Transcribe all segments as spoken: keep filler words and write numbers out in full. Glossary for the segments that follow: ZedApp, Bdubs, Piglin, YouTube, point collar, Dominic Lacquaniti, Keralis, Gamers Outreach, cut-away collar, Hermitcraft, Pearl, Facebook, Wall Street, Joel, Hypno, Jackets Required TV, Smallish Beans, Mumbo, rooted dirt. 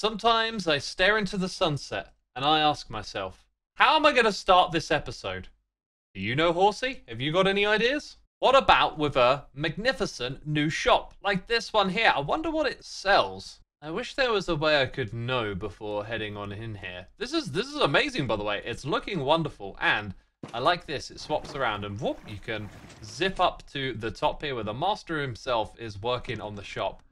Sometimes I stare into the sunset and I ask myself, how am I going to start this episode? Do you know, Horsey? Have you got any ideas? What about with a magnificent new shop like this one here? I wonder what it sells. I wish there was a way I could know before heading on in here. This is this is amazing, by the way. It's looking wonderful, and I like this. It swaps around, and whoop, you can zip up to the top here where the master himself is working on the shop.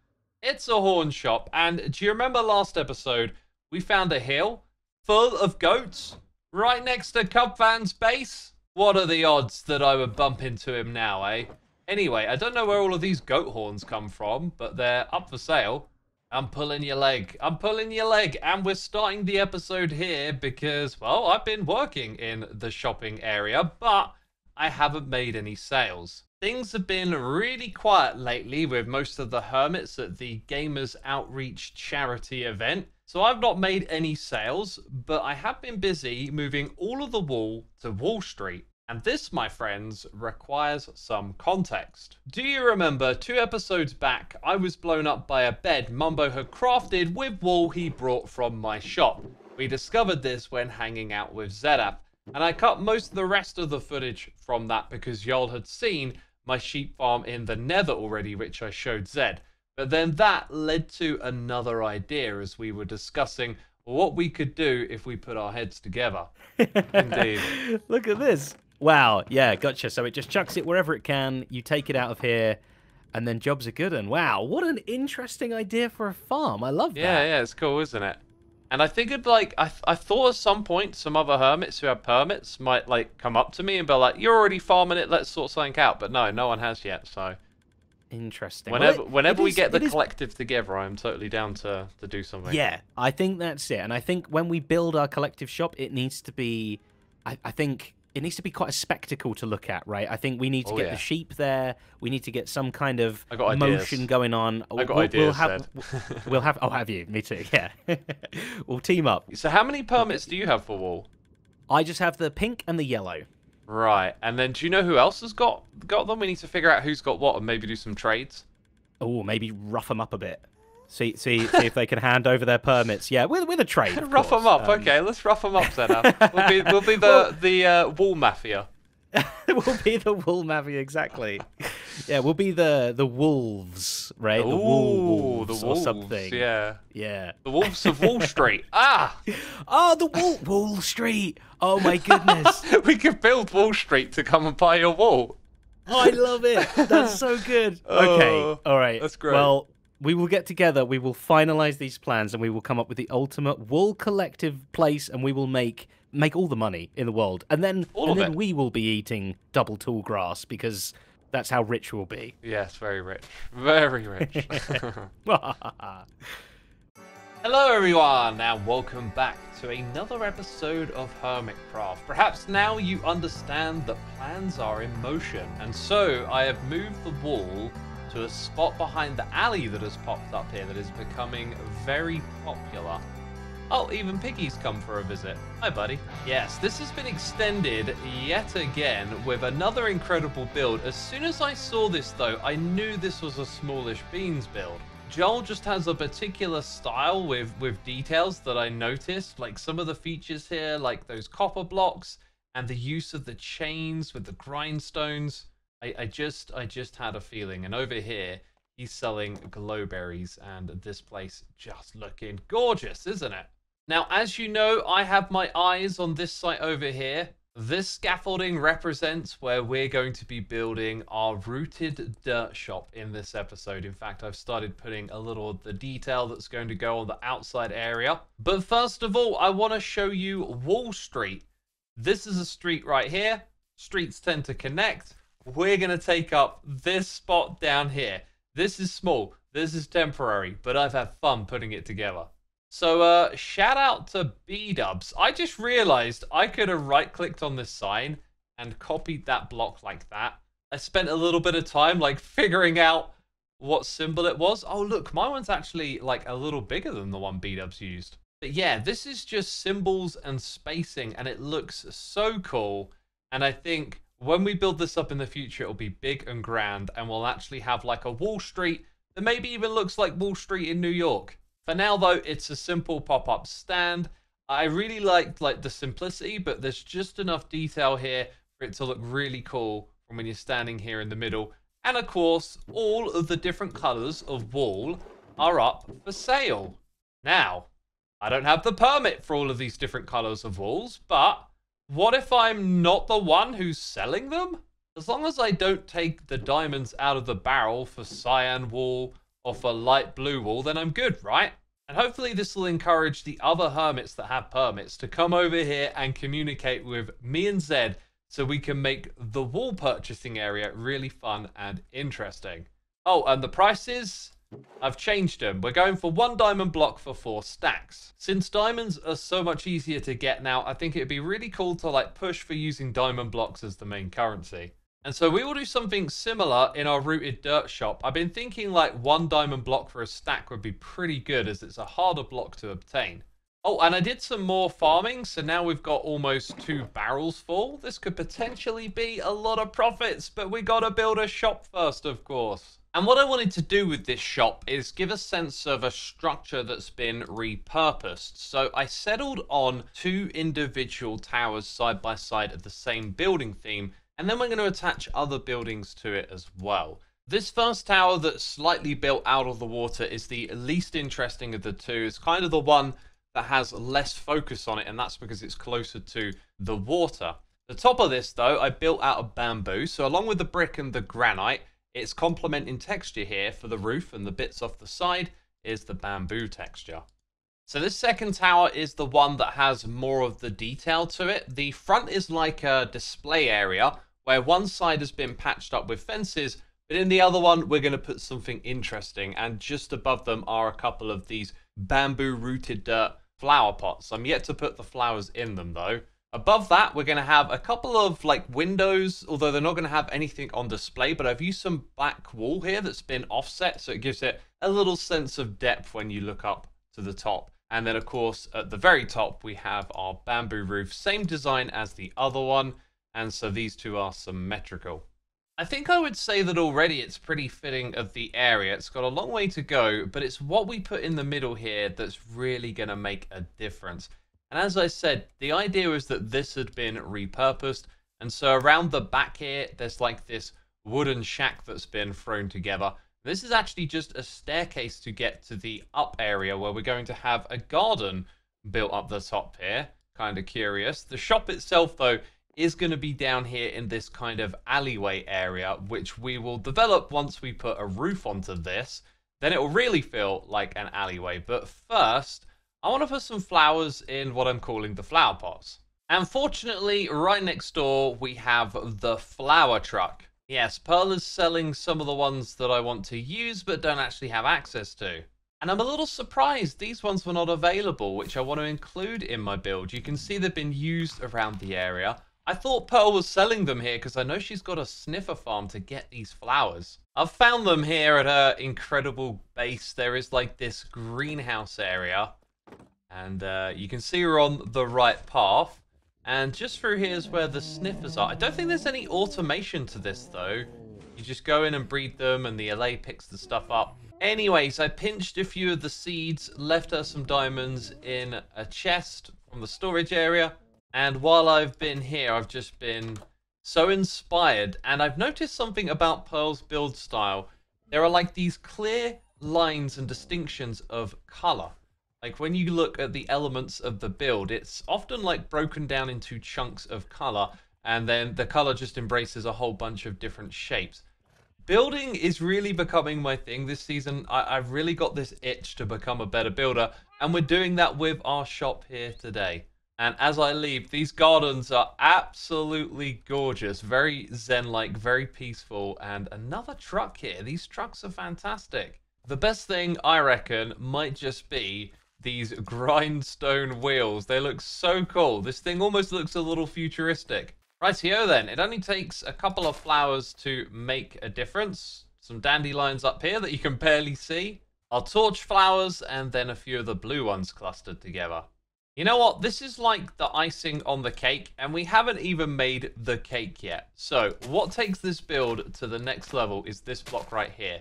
It's a horn shop, and do you remember last episode, we found a hill full of goats right next to Cub Van's base? What are the odds that I would bump into him now, eh? Anyway, I don't know where all of these goat horns come from, but they're up for sale. I'm pulling your leg. I'm pulling your leg. And we're starting the episode here because, well, I've been working in the shopping area, but I haven't made any sales. Things have been really quiet lately with most of the hermits at the Gamers Outreach charity event. So I've not made any sales, but I have been busy moving all of the wool to Wall Street. And this, my friends, requires some context. Do you remember two episodes back, I was blown up by a bed Mumbo had crafted with wool he brought from my shop? We discovered this when hanging out with ZedApp, and I cut most of the rest of the footage from that because y'all had seen my sheep farm in the Nether already, which I showed Zed. But then that led to another idea as we were discussing what we could do if we put our heads together. Indeed. Look at this. Wow. Yeah, gotcha. So it just chucks it wherever it can. You take it out of here, and then jobs are good. And wow, what an interesting idea for a farm. I love that. Yeah, yeah, it's cool, isn't it? And I figured, like, I, th I thought at some point some other hermits who have permits might, like, come up to me and be like, you're already farming it, let's sort something out. But no, no one has yet, so... Interesting. Whenever, well, it, whenever it we is, get the collective is... together, I'm totally down to to do something. Yeah, I think that's it. And I think when we build our collective shop, it needs to be, I, I think it needs to be quite a spectacle to look at, right? I think we need to oh, get yeah. the sheep there. We need to get some kind of motion going on. I got we'll, ideas. We'll have, we'll have. Oh, have you? Me too. Yeah. We'll team up. So, how many permits do you have for wool? I just have the pink and the yellow. Right, and then do you know who else has got got them? We need to figure out who's got what and maybe do some trades. Oh, maybe rough them up a bit. See, see, see if they can hand over their permits. Yeah, with with a trade. Rough them up. Um... Okay, let's rough them up then. We'll be we'll be the well... the uh, wool mafia. We'll be the wool mafia, exactly. Yeah, we'll be the the wolves, right? Ooh, the wool wolves, the wolves or something. Yeah, yeah. The wolves of Wall Street. Ah, oh, the Wall Wall Street. Oh my goodness. We could build Wall Street to come and buy your wool. Oh, I love it. That's so good. Okay, all right. That's great. Well, we will get together. We will finalize these plans, and we will come up with the ultimate wool collective place, and we will make. Make all the money in the world, and then, and then we will be eating double tall grass because that's how rich we'll be. Yes, very rich, very rich. Hello everyone, and welcome back to another episode of Hermitcraft. Perhaps now you understand that plans are in motion, and so I have moved the wall to a spot behind the alley that has popped up here that is becoming very popular. Oh, even piggies come for a visit. Hi, buddy. Yes, this has been extended yet again with another incredible build. As soon as I saw this, though, I knew this was a Smallish Beans build. Joel just has a particular style with, with details that I noticed, like some of the features here, like those copper blocks and the use of the chains with the grindstones. I, I just I just had a feeling. And over here, he's selling glowberries, and this place just looking gorgeous, isn't it? Now, as you know, I have my eyes on this site over here. This scaffolding represents where we're going to be building our rooted dirt shop in this episode. In fact, I've started putting a little of the detail that's going to go on the outside area. But first of all, I want to show you Wall Street. This is a street right here. Streets tend to connect. We're going to take up this spot down here. This is small. This is temporary, but I've had fun putting it together. So, uh, shout out to Bdubs. I just realized I could have right-clicked on this sign and copied that block like that. I spent a little bit of time, like, figuring out what symbol it was. Oh, look, my one's actually, like, a little bigger than the one Bdubs used. But yeah, this is just symbols and spacing, and it looks so cool. And I think when we build this up in the future, it'll be big and grand, and we'll actually have, like, a Wall Street that maybe even looks like Wall Street in New York. For now, though, it's a simple pop-up stand. I really liked like the simplicity, but there's just enough detail here for it to look really cool from when you're standing here in the middle. And of course, all of the different colors of wall are up for sale. Now, I don't have the permit for all of these different colors of walls, but what if I'm not the one who's selling them? As long as I don't take the diamonds out of the barrel for cyan wall or for light blue wall, then I'm good, right? And hopefully this will encourage the other hermits that have permits to come over here and communicate with me and Zed so we can make the wall purchasing area really fun and interesting. Oh, and the prices, I've changed them. We're going for one diamond block for four stacks. Since diamonds are so much easier to get now, I think it'd be really cool to like push for using diamond blocks as the main currency. And so we will do something similar in our rooted dirt shop. I've been thinking like one diamond block for a stack would be pretty good as it's a harder block to obtain. Oh, and I did some more farming. So now we've got almost two barrels full. This could potentially be a lot of profits, but we got to build a shop first, of course. And what I wanted to do with this shop is give a sense of a structure that's been repurposed. So I settled on two individual towers side by side of the same building theme. And then we're going to attach other buildings to it as well. This first tower that's slightly built out of the water is the least interesting of the two. It's kind of the one that has less focus on it, and that's because it's closer to the water. The top of this, though, I built out of bamboo. So along with the brick and the granite, it's complementing texture here for the roof, and the bits off the side is the bamboo texture. So this second tower is the one that has more of the detail to it. The front is like a display area where one side has been patched up with fences, but in the other one, we're going to put something interesting. And just above them are a couple of these bamboo rooted dirt flower pots. I'm yet to put the flowers in them though. Above that, we're going to have a couple of like windows, although they're not going to have anything on display, but I've used some black wall here that's been offset. So it gives it a little sense of depth when you look up to the top. And then of course, at the very top, we have our bamboo roof, same design as the other one. And so these two are symmetrical. I think I would say that already it's pretty fitting of the area. It's got a long way to go, but it's what we put in the middle here that's really going to make a difference. And as I said, the idea is that this had been repurposed. And so around the back here, there's like this wooden shack that's been thrown together. This is actually just a staircase to get to the up area where we're going to have a garden built up the top here. Kind of curious. The shop itself, though, is going to be down here in this kind of alleyway area, which we will develop once we put a roof onto this. Then it will really feel like an alleyway. But first, I want to put some flowers in what I'm calling the flower pots. And fortunately, right next door, we have the flower truck. Yes, Pearl is selling some of the ones that I want to use, but don't actually have access to. And I'm a little surprised these ones were not available, which I want to include in my build. You can see they've been used around the area. I thought Pearl was selling them here because I know she's got a sniffer farm to get these flowers. I've found them here at her incredible base. There is like this greenhouse area. And uh, you can see we're on the right path. And just through here is where the sniffers are. I don't think there's any automation to this, though. You just go in and breed them, and the L A picks the stuff up. Anyways, I pinched a few of the seeds, left her some diamonds in a chest from the storage area. And while I've been here, I've just been so inspired. And I've noticed something about Pearl's build style. There are like these clear lines and distinctions of color. Like when you look at the elements of the build, it's often like broken down into chunks of color, and then the color just embraces a whole bunch of different shapes. Building is really becoming my thing this season. I, I've really got this itch to become a better builder, and we're doing that with our shop here today. And as I leave, these gardens are absolutely gorgeous, very zen-like, very peaceful, and another truck here. These trucks are fantastic. The best thing I reckon might just be these grindstone wheels. They look so cool. This thing almost looks a little futuristic. Rightio then, it only takes a couple of flowers to make a difference. Some dandelions up here that you can barely see. Our torch flowers and then a few of the blue ones clustered together. You know what? This is like the icing on the cake, and we haven't even made the cake yet. So what takes this build to the next level is this block right here.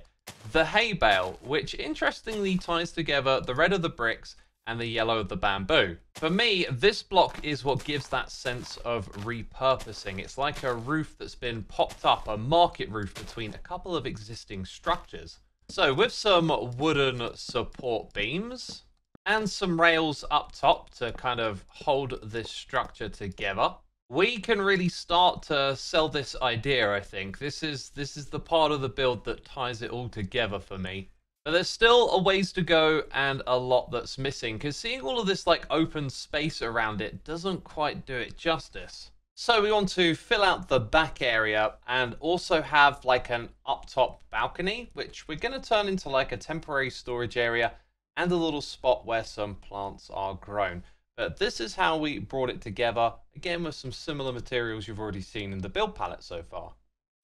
the hay bale, which interestingly ties together the red of the bricks and the yellow of the bamboo. For me, this block is what gives that sense of repurposing. It's like a roof that's been popped up, a market roof between a couple of existing structures. So with some wooden support beams and some rails up top to kind of hold this structure together, we can really start to sell this idea, I think. This is, this is the part of the build that ties it all together for me. But there's still a ways to go and a lot that's missing, because seeing all of this like open space around it doesn't quite do it justice. So we want to fill out the back area and also have like an up top balcony, which we're going to turn into like a temporary storage area and a little spot where some plants are grown. But this is how we brought it together, again with some similar materials you've already seen in the build palette so far.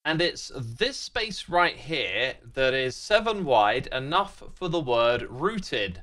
And it's this space right here that is seven wide, enough for the word rooted.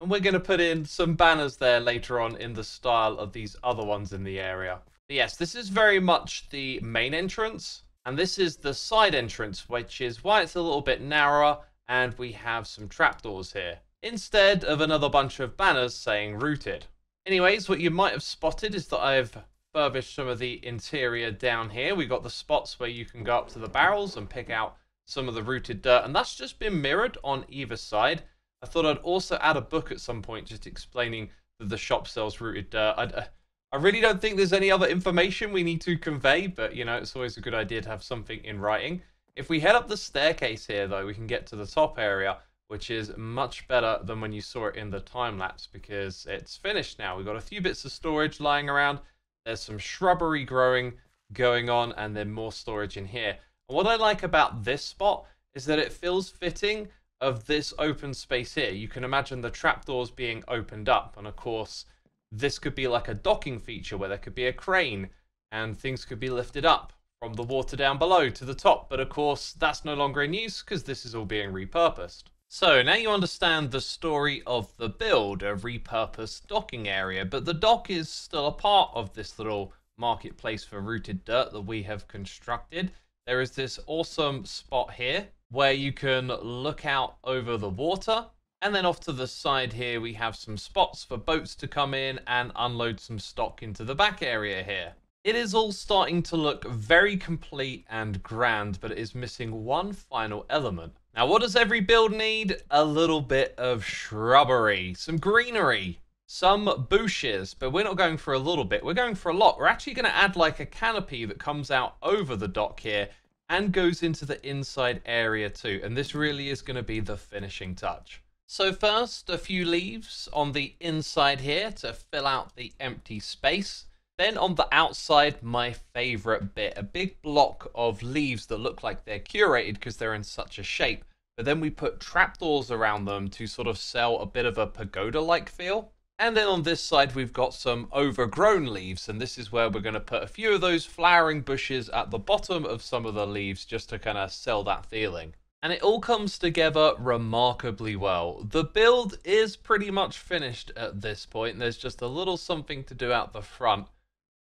And we're going to put in some banners there later on in the style of these other ones in the area. But yes, this is very much the main entrance. And this is the side entrance, which is why it's a little bit narrower. And we have some trapdoors here, instead of another bunch of banners saying rooted. Anyways, what you might have spotted is that I've furbish some of the interior down here. We've got the spots where you can go up to the barrels and pick out some of the rooted dirt, and that's just been mirrored on either side. I thought I'd also add a book at some point just explaining that the shop sells rooted dirt. I, I really don't think there's any other information we need to convey, but you know, it's always a good idea to have something in writing. If we head up the staircase here though, we can get to the top area, which is much better than when you saw it in the time lapse, because it's finished now. We've got a few bits of storage lying around. There's some shrubbery growing going on, and then more storage in here. And what I like about this spot is that it feels fitting of this open space here. You can imagine the trapdoors being opened up. And of course, this could be like a docking feature where there could be a crane and things could be lifted up from the water down below to the top. But of course, that's no longer in use because this is all being repurposed. So now you understand the story of the build, a repurposed docking area, but the dock is still a part of this little marketplace for rooted dirt that we have constructed. There is this awesome spot here where you can look out over the water. And then off to the side here, we have some spots for boats to come in and unload some stock into the back area here. It is all starting to look very complete and grand, but it is missing one final element. Now, what does every build need? A little bit of shrubbery, some greenery, some bushes, but we're not going for a little bit. We're going for a lot. We're actually going to add like a canopy that comes out over the dock here and goes into the inside area too. And this really is going to be the finishing touch. So first, a few leaves on the inside here to fill out the empty space. Then on the outside, my favorite bit, a big block of leaves that look like they're curated because they're in such a shape. But then we put trapdoors around them to sort of sell a bit of a pagoda-like feel. And then on this side, we've got some overgrown leaves. And this is where we're going to put a few of those flowering bushes at the bottom of some of the leaves just to kind of sell that feeling. And it all comes together remarkably well. The build is pretty much finished at this point. There's just a little something to do out the front.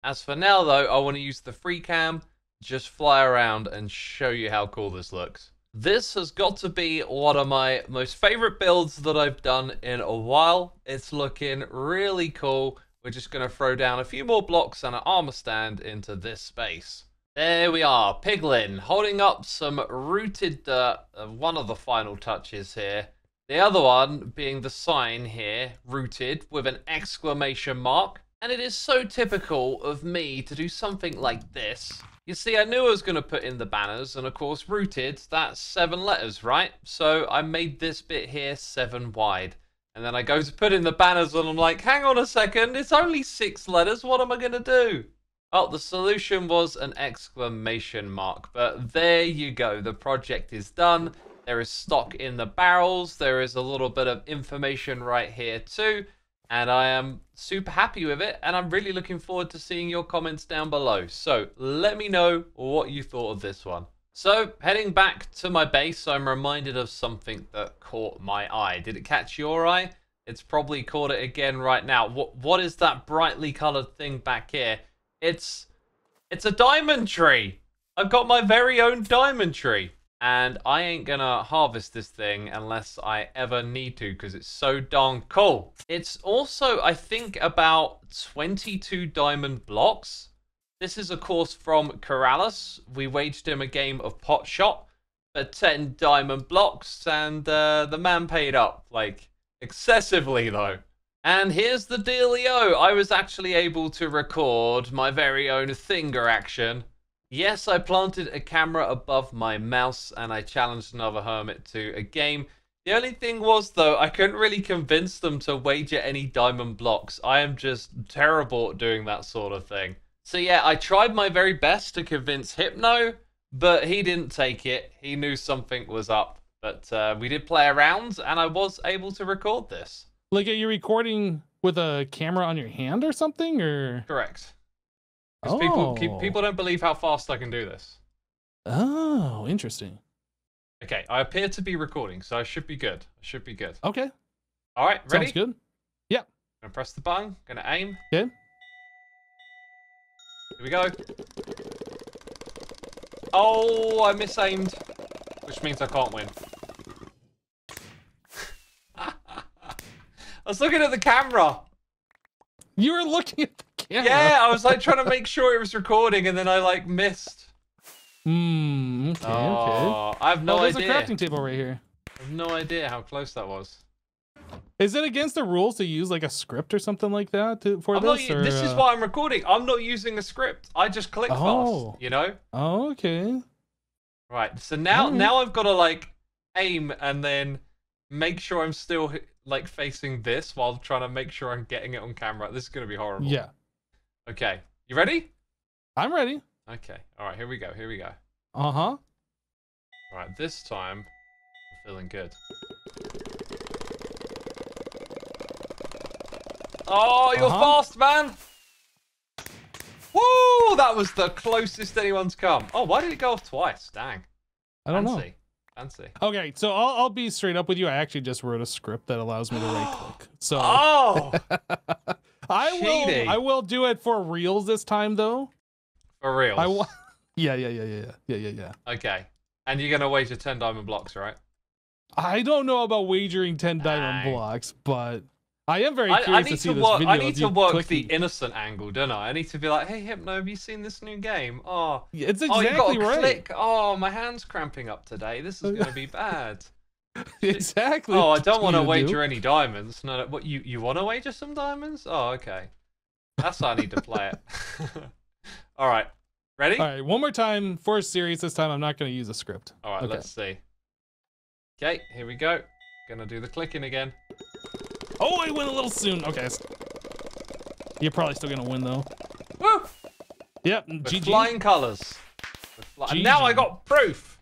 As for now, though, I want to use the free cam, just fly around and show you how cool this looks. This has got to be one of my most favorite builds that I've done in a while. It's looking really cool. We're just going to throw down a few more blocks and an armor stand into this space. There we are, Piglin, holding up some rooted dirt, uh, one of the final touches here. The other one being the sign here, rooted, with an exclamation mark. And it is so typical of me to do something like this. You see, I knew I was going to put in the banners, and of course, rooted, that's seven letters, right? So I made this bit here seven wide. And then I go to put in the banners, and I'm like, hang on a second, it's only six letters, what am I going to do? Well, the solution was an exclamation mark, but there you go, the project is done. There is stock in the barrels, there is a little bit of information right here too. And I am super happy with it. And I'm really looking forward to seeing your comments down below. So let me know what you thought of this one. So heading back to my base, I'm reminded of something that caught my eye. Did it catch your eye? It's probably caught it again right now. What, what is that brightly colored thing back here? It's, it's a diamond tree. I've got my very own diamond tree. And I ain't gonna harvest this thing unless I ever need to, because it's so darn cool. It's also, I think, about twenty-two diamond blocks. This is, of course, from Keralis. We waged him a game of pot shot for ten diamond blocks, and uh, the man paid up, like, excessively, though. And here's the dealio. I was actually able to record my very own finger action. Yes, I planted a camera above my mouse and I challenged another hermit to a game. The only thing was, though, I couldn't really convince them to wager any diamond blocks. I am just terrible at doing that sort of thing. So yeah, I tried my very best to convince Hypno, but he didn't take it. He knew something was up, but uh, we did play around and I was able to record this. Like, are you recording with a camera on your hand or something? Or correct. Because oh. people, keep, people don't believe how fast I can do this. Oh, interesting. Okay, I appear to be recording, so I should be good. I should be good. Okay. All right, ready? Sounds good. Yep. I'm gonna press the button. Gonna aim. Okay. Here we go. Oh, I misaimed, which means I can't win. I was looking at the camera. You were looking at the camera. Yeah, I was like trying to make sure it was recording, and then I like missed. Hmm. Okay. Oh, okay. I have no oh, there's idea. There's a crafting table right here. I have no idea how close that was. Is it against the rules to use like a script or something like that to, for I'm this? Not, or, this is why I'm recording. I'm not using a script. I just click oh. fast. You know. Oh, okay. Right. So now, mm. now I've got to like aim and then make sure I'm still like facing this while trying to make sure I'm getting it on camera. This is going to be horrible. Yeah. Okay. You ready? I'm ready. Okay. All right. Here we go. Here we go. Uh-huh. All right. This time, I'm feeling good. Oh, you're uh-huh. fast, man. Woo! That was the closest anyone's come. Oh, why did it go off twice? Dang. I don't Fancy. know. Fancy. Okay, so I'll, I'll be straight up with you. I actually just wrote a script that allows me to right-click. So oh, I cheating. will. I will do it for reals this time, though. For reals. I will. Yeah, yeah, yeah, yeah, yeah, yeah, yeah. Okay, and you're gonna wager ten diamond blocks, right? I don't know about wagering ten Dang. diamond blocks, but I am very curious I, I need to see to this work, video. I need to work clicking. the innocent angle, don't I? I need to be like, hey, Hypno, have you seen this new game? Oh, yeah, it's exactly oh, you gotta right. click. Oh, my hand's cramping up today. This is going to be bad. Exactly. Oh, I don't want to wager do. any diamonds. No, no. What you you want to wager some diamonds? Oh, okay. That's how I need to play it. All right, ready? All right, one more time for serious. This time, I'm not going to use a script. All right, okay. let's see. Okay, here we go. Gonna do the clicking again. Oh, I went a little soon. Okay. You're probably still going to win, though. Woo! Yep. With G G. Flying colors. With fly G G. And now I got proof.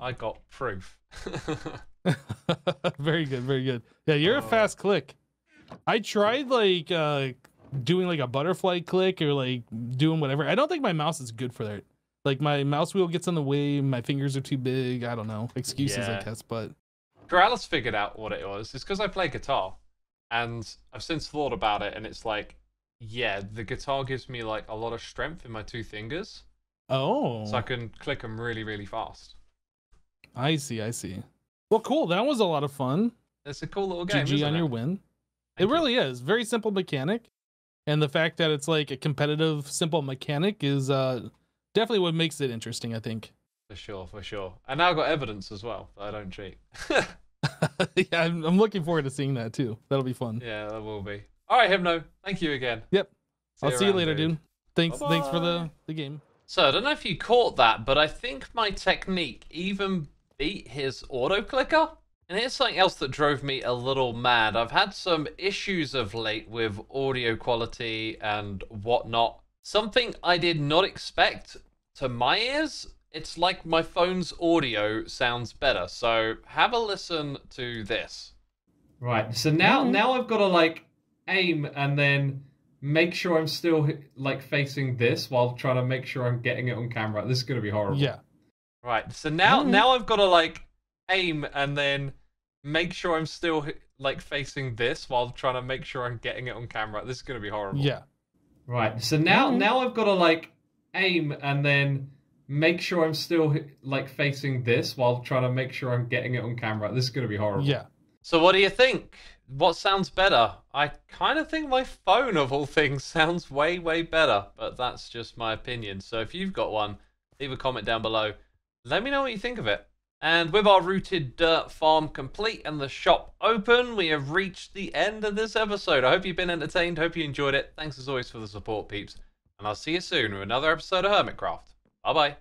I got proof. Very good. Very good. Yeah, you're oh. a fast click. I tried, like, uh, doing, like, a butterfly click or, like, doing whatever. I don't think my mouse is good for that. Like, my mouse wheel gets in the way. My fingers are too big. I don't know. Excuses, yeah. I guess, but... Keralis figured out what it was. It's because I play guitar, and I've since thought about it, and it's like, yeah, the guitar gives me like a lot of strength in my two fingers. Oh. So I can click them really, really fast. I see, I see. Well, cool. That was a lot of fun. It's a cool little game. G G on your win. It really is. Very simple mechanic, and the fact that it's like a competitive, simple mechanic is uh, definitely what makes it interesting, I think. For sure, for sure. And now I've got evidence as well that I don't cheat. Yeah, I'm, I'm looking forward to seeing that too. That'll be fun. Yeah, that will be. All right, Hypno, thank you again. Yep. See I'll you see around, you later, dude. dude. Thanks, Bye -bye. thanks for the, the game. So I don't know if you caught that, but I think my technique even beat his auto clicker. And here's something else that drove me a little mad. I've had some issues of late with audio quality and whatnot. Something I did not expect to my ears. It's like my phone's audio sounds better. So have a listen to this. Right. So now, now I've got to like aim and then make sure I'm still like facing this while trying to make sure I'm getting it on camera. This is going to be horrible. Yeah. Right. So now, now I've got to like aim and then make sure I'm still like facing this while trying to make sure I'm getting it on camera. This is going to be horrible. Yeah. Right. So now, now I've got to like aim and then make sure I'm still like facing this while trying to make sure I'm getting it on camera. This is going to be horrible. Yeah. So what do you think? What sounds better? I kind of think my phone, of all things, sounds way, way better. But that's just my opinion. So if you've got one, leave a comment down below. Let me know what you think of it. And with our rooted dirt farm complete and the shop open, we have reached the end of this episode. I hope you've been entertained. Hope you enjoyed it. Thanks as always for the support, peeps. And I'll see you soon with another episode of Hermitcraft. Bye-bye.